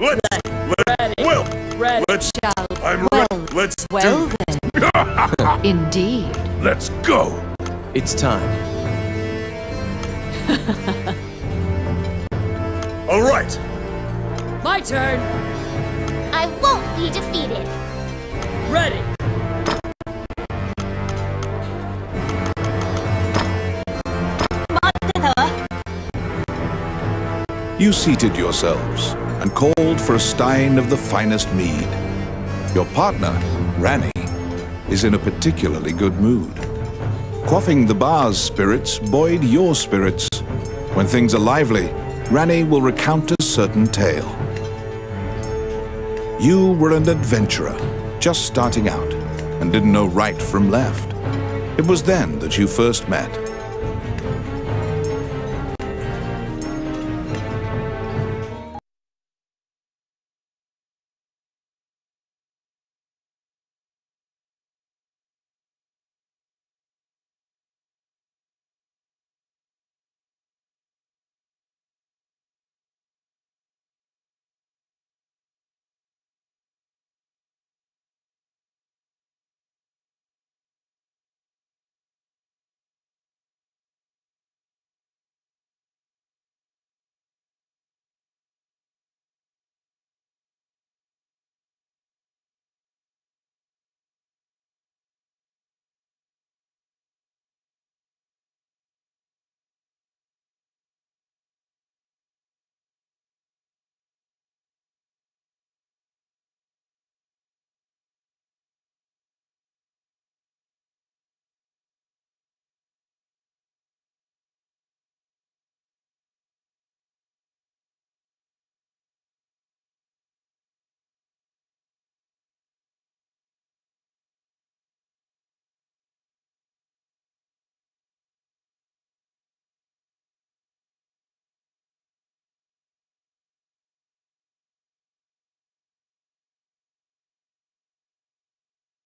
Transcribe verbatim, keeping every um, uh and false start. Let's, let's, well, let's, I'm ready. Let's well, do it. Indeed. Let's go. It's time. All right. My turn. I won't be defeated. Ready. You seated yourselves and called for a stein of the finest mead. Your partner, Rani, is in a particularly good mood. Quaffing the bar's spirits buoyed your spirits. When things are lively, Rani will recount a certain tale. You were an adventurer, just starting out, and didn't know right from left. It was then that you first met.